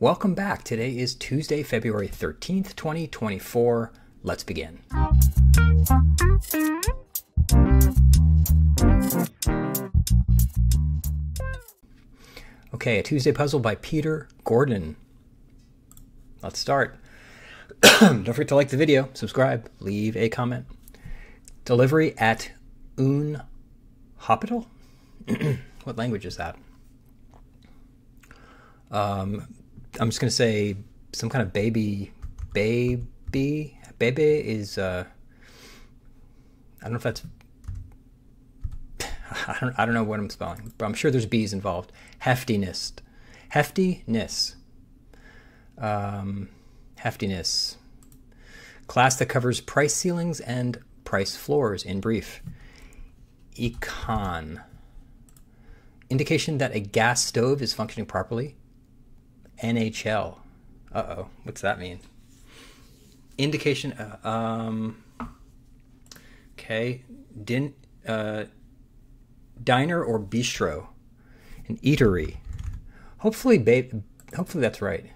Welcome back. Today is Tuesday, February 13th, 2024. Let's begin. Okay, a Tuesday puzzle by Peter Gordon. Let's start. Don't forget to like the video, subscribe, leave a comment. Delivery at Un Hospital? What language is that? I'm just going to say some kind of baby. Bebe is, I don't know if that's, I don't know what I'm spelling, but I'm sure there's B's involved. Heftiness. Heftiness. Class that covers price ceilings and price floors in brief. Econ. Indication that a gas stove is functioning properly. NHL. Uh-oh, what's that mean? Indication, okay, diner or bistro, an eatery. Hopefully that's right.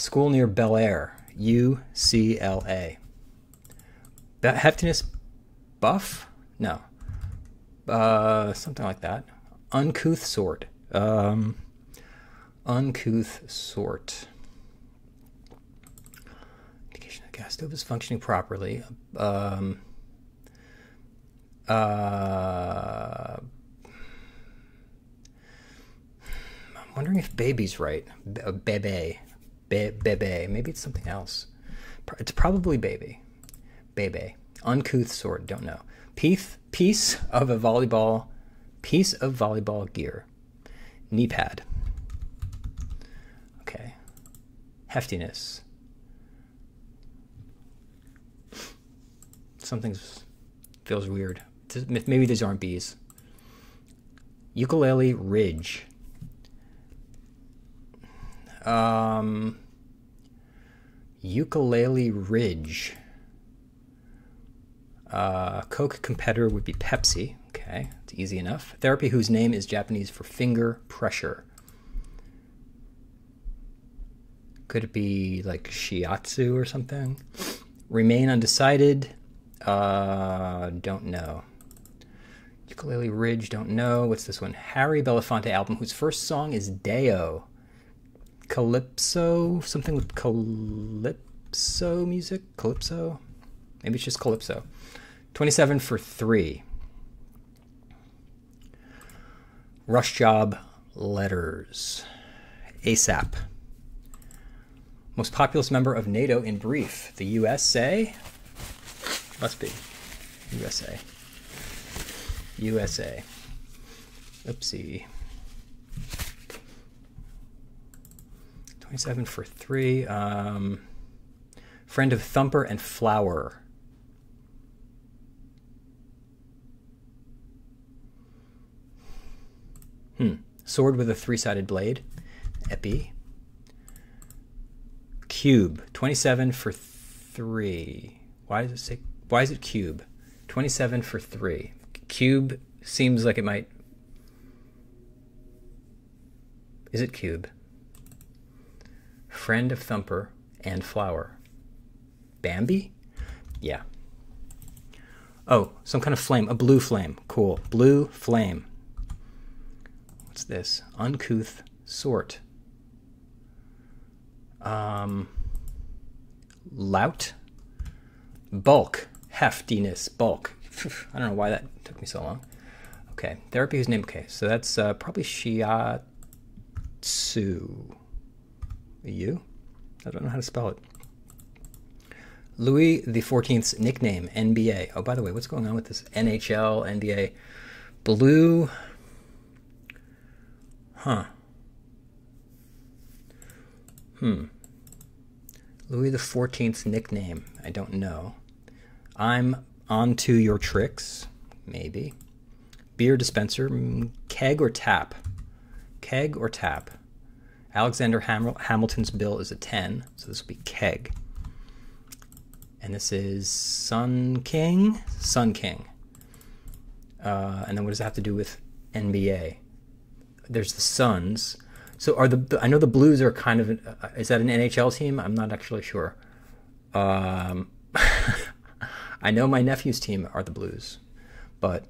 School near Bel Air, UCLA. Heftiness buff? No. Something like that. Uncouth sort. Uncouth sort. Gas stove is functioning properly. I'm wondering if baby's right. Bebe. Maybe it's something else. It's probably baby. Bebe. Uncouth sort. Don't know. Piece of volleyball gear. Knee pad. Okay. Heftiness. Something feels weird. Maybe these aren't B's. Ukulele ridge. Ukulele ridge. Coke competitor would be Pepsi. Okay, it's easy enough. Therapy whose name is Japanese for finger pressure. Could it be like Shiatsu or something? Remain undecided. Don't know. Ukulele ridge, don't know. What's this one? Harry Belafonte album, whose first song is Deo. Calypso? Something with Calypso music? Calypso? Maybe it's just Calypso. 27 for 3. Rush job letters. ASAP. Most populous member of NATO in brief. The USA? Must be. USA. Oopsie. 27 for 3. Friend of Thumper and Flower. Sword with a 3-sided blade. Epi. Cube. 27 for 3. Why does it say... Why is it cube? 27 for 3. Cube seems like it might... Is it cube? Friend of Thumper and Flower. Bambi? Yeah. Oh, some kind of flame. A blue flame. Cool. Blue flame. What's this? Uncouth sort. Lout? Bulk. Heftiness, bulk. I don't know why that took me so long. Okay, therapy whose name, okay, so that's probably Shiatsu. You? I don't know how to spell it. Louis the 14th's nickname, NBA. Oh, by the way, what's going on with this NHL, NBA? Blue. Huh. Louis the 14th's nickname. I don't know. I'm onto your tricks, maybe. Beer dispenser, keg or tap? Keg or tap. Alexander Hamilton's bill is a 10, so this will be keg. And this is Sun King. And then what does it have to do with NBA? There's the Suns. So are the, I know the Blues are kind of, is that an NHL team? I'm not actually sure. I know my nephew's team are the Blues, but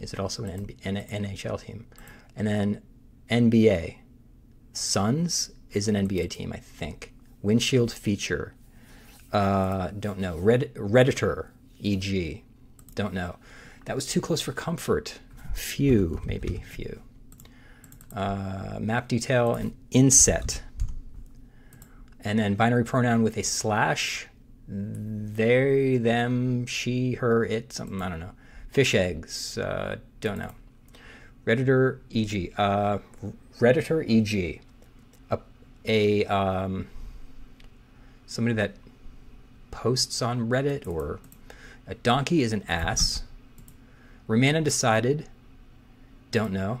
is it also an NHL team? And then NBA, Suns is an NBA team, I think. Windshield Feature, don't know. Redditor, EG, don't know. That was too close for comfort. Few, maybe, few. Map detail and inset. And then binary pronoun with a slash. They, them, she, her, it, something, I don't know. Fish eggs, don't know. Redditor, EG. Redditor, EG. Somebody that posts on Reddit, or a donkey is an ass. Remain undecided, don't know.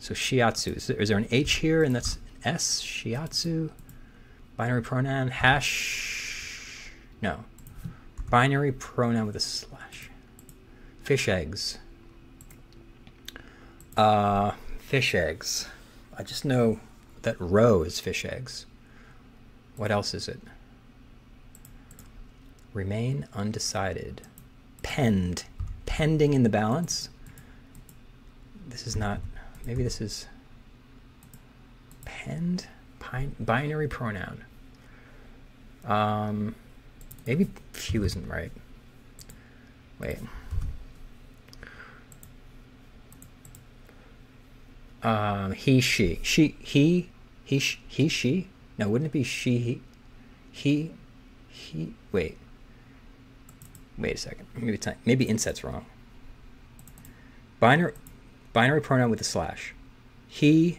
So Shiatsu, is there an H here and that's an S? Shiatsu, binary pronoun, hash, no. Binary pronoun with a slash. Fish eggs. Fish eggs. I just know that row is fish eggs. What else is it? Remain undecided. Penned. Pending in the balance. This is not, maybe this is penned, binary pronoun. Maybe few isn't right. Wait. He, she, he, she. No, wouldn't it be she, he, wait. Wait a second. Maybe it's not, maybe inset's wrong. Binary pronoun with a slash. He,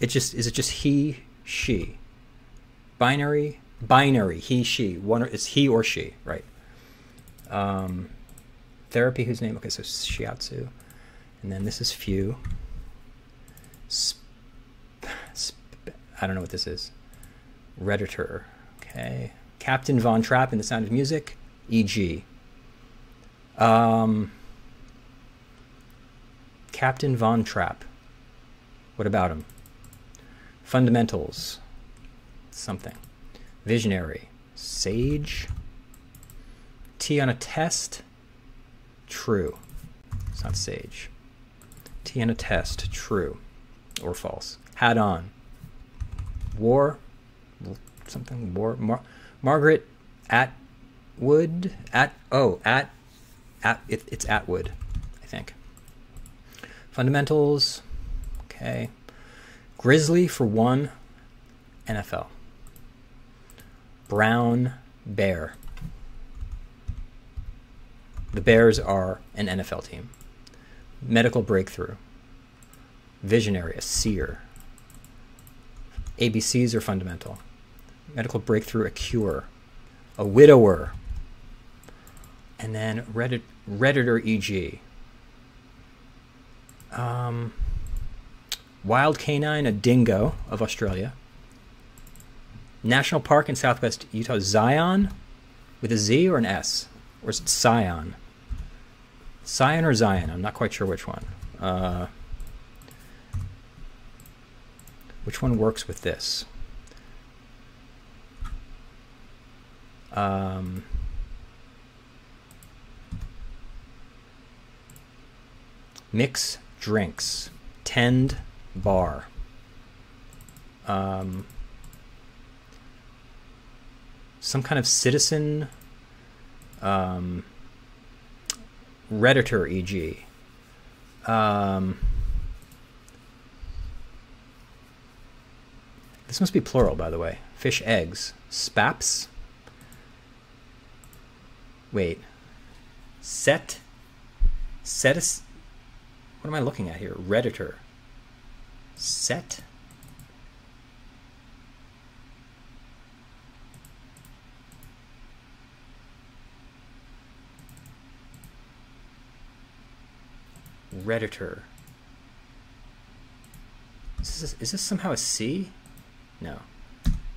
it just, is it just he, she? Binary, he, she. One, it's he or she, right? Therapy, whose name? Okay, so Shiatsu. And then this is few. I don't know what this is. Redditor. Okay. Captain Von Trapp in The Sound of Music. E.g. Captain Von Trapp. What about him? Fundamentals. Something. Visionary. Sage. T on a test. True. It's not sage. T on a test. True. Or false. Hat on. War. Something. War. Margaret Atwood. It's Atwood, I think. Fundamentals. Okay. Grizzly for one. NFL. Brown bear. The Bears are an NFL team. Medical breakthrough. Visionary, a seer. ABCs are fundamental. Medical breakthrough, a cure. A widower. And then Redditor, EG. Wild canine, a dingo of Australia. National Park in Southwest Utah, Zion with a Z or an S? Or is it Scion? Scion or Zion? I'm not quite sure which one. Which one works with this? Mix drinks, tend bar, some kind of citizen, redditor, e.g., this must be plural, by the way. Fish eggs, spaps. Wait, set. What am I looking at here? Redditor. Set. Redditor. Is this somehow a C? No.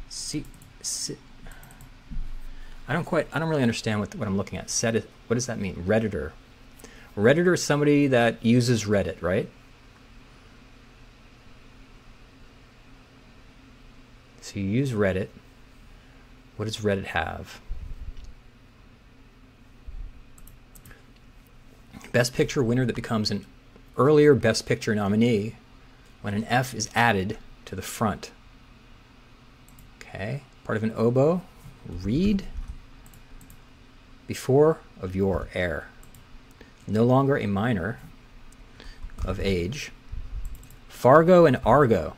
C. I don't really understand what I'm looking at. Set it. What does that mean? Redditor. Redditor is somebody that uses Reddit, right? So you use Reddit. What does Reddit have? Best Picture winner that becomes an earlier Best Picture nominee when an F is added to the front. Okay, part of an oboe. Read before of your heir. No longer a minor of age. Fargo and Argo.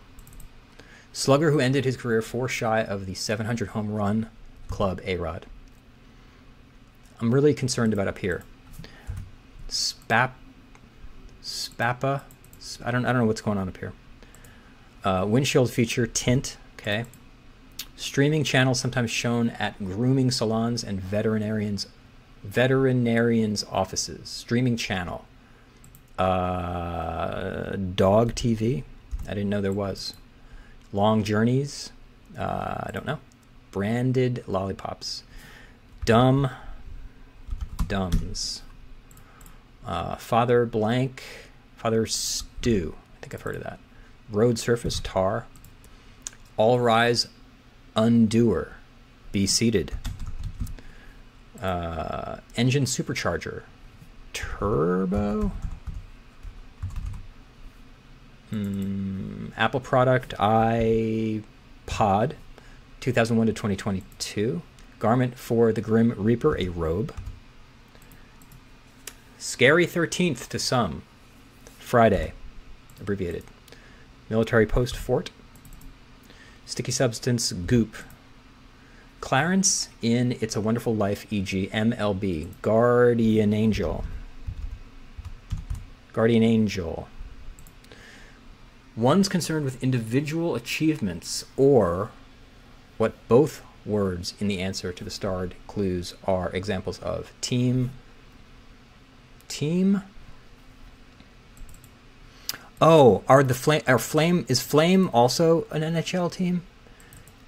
Slugger who ended his career 4 shy of the 700 home run club, A-Rod. I'm really concerned about up here. Spappa. I don't know what's going on up here. Windshield feature, tint, okay. Streaming channels sometimes shown at grooming salons and veterinarians' offices. Streaming channel. Dog TV. I didn't know there was. Long journeys. I don't know. Branded lollipops. Dumb Dums. Father blank. Father stew. I think I've heard of that. Road surface. Tar. All rise. Undoer. Be seated. Engine supercharger. Turbo. Apple product, iPod, 2001 to 2022. Garment for the Grim Reaper, a robe. Scary 13th to some. Friday, abbreviated. Military post, fort. Sticky substance, goop. Clarence in It's a Wonderful Life, e.g. MLB. Guardian angel. Guardian angel. One's concerned with individual achievements or what both words in the answer to the starred clues are examples of. Team. Oh, is Flame also an NHL team?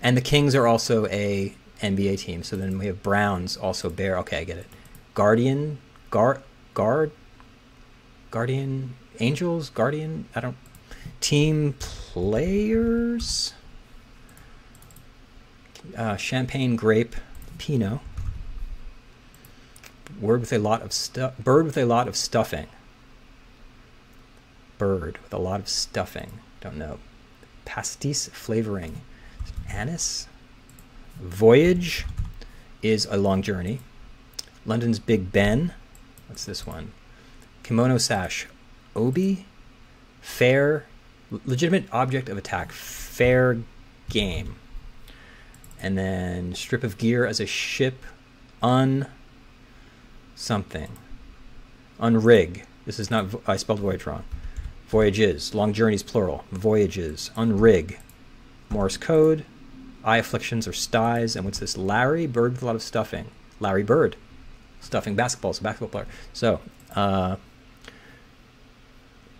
And the Kings are also a NBA team. So then we have Browns, also Bear. Okay, I get it. Guardian Angels? Guardian? I don't... Team players, champagne grape, Pinot. Bird with a lot of stuffing. Bird with a lot of stuffing. Don't know. Pastis flavoring, anise. Voyage is a long journey. London's Big Ben. What's this one? Kimono sash, obi. Fair, legitimate object of attack, fair game. And then strip of gear as a ship, something. Unrig, this is not, I spelled voyage wrong. Voyages, long journeys, plural. Voyages, unrig. Morse code, eye afflictions or styes. And what's this? Larry, bird with a lot of stuffing. Larry Bird, stuffing basketball, so basketball player. So,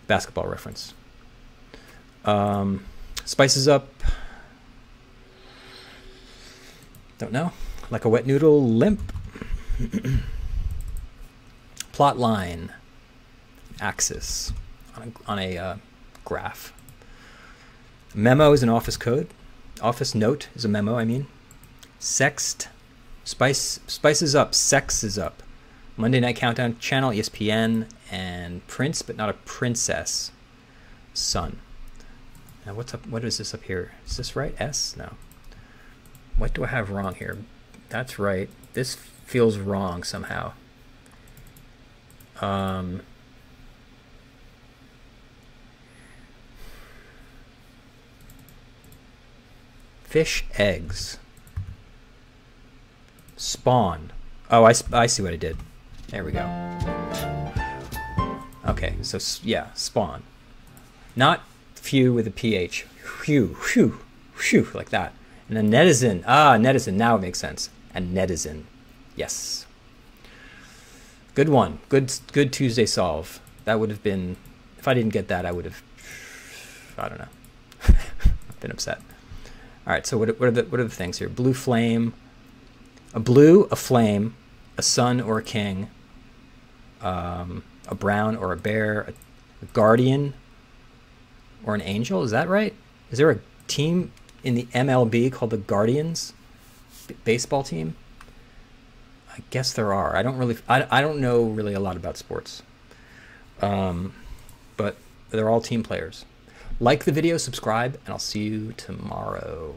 basketball reference. Spices up. Don't know. Like a wet noodle, limp. Plot line. Axis on a graph. Memo is an office code. Office note is a memo, I mean. Sext. Spices up. Sex is up. Monday Night Countdown, channel, ESPN, and Prince, but not a princess. Son. Now what's up? What is this up here? Is this right? S? No. What do I have wrong here? That's right. This feels wrong somehow. Fish eggs. Spawn. Oh, I see what I did. There we go. Okay, so yeah, spawn. Not few with a PH. Phew, phew, phew, like that. And then netizen. Ah, netizen. Now it makes sense. And netizen. Yes. Good one. Good Tuesday solve. That would have been, if I didn't get that, I would have, I don't know, been upset. All right, so what are the things here? Blue flame. A blue, a flame, a sun or a king, a brown or a bear, a guardian or an angel. Is that right? Is there a team in the MLB called the Guardians baseball team? I guess there are. I don't know really a lot about sports, but they're all team players. Like the video, subscribe, and I'll see you tomorrow.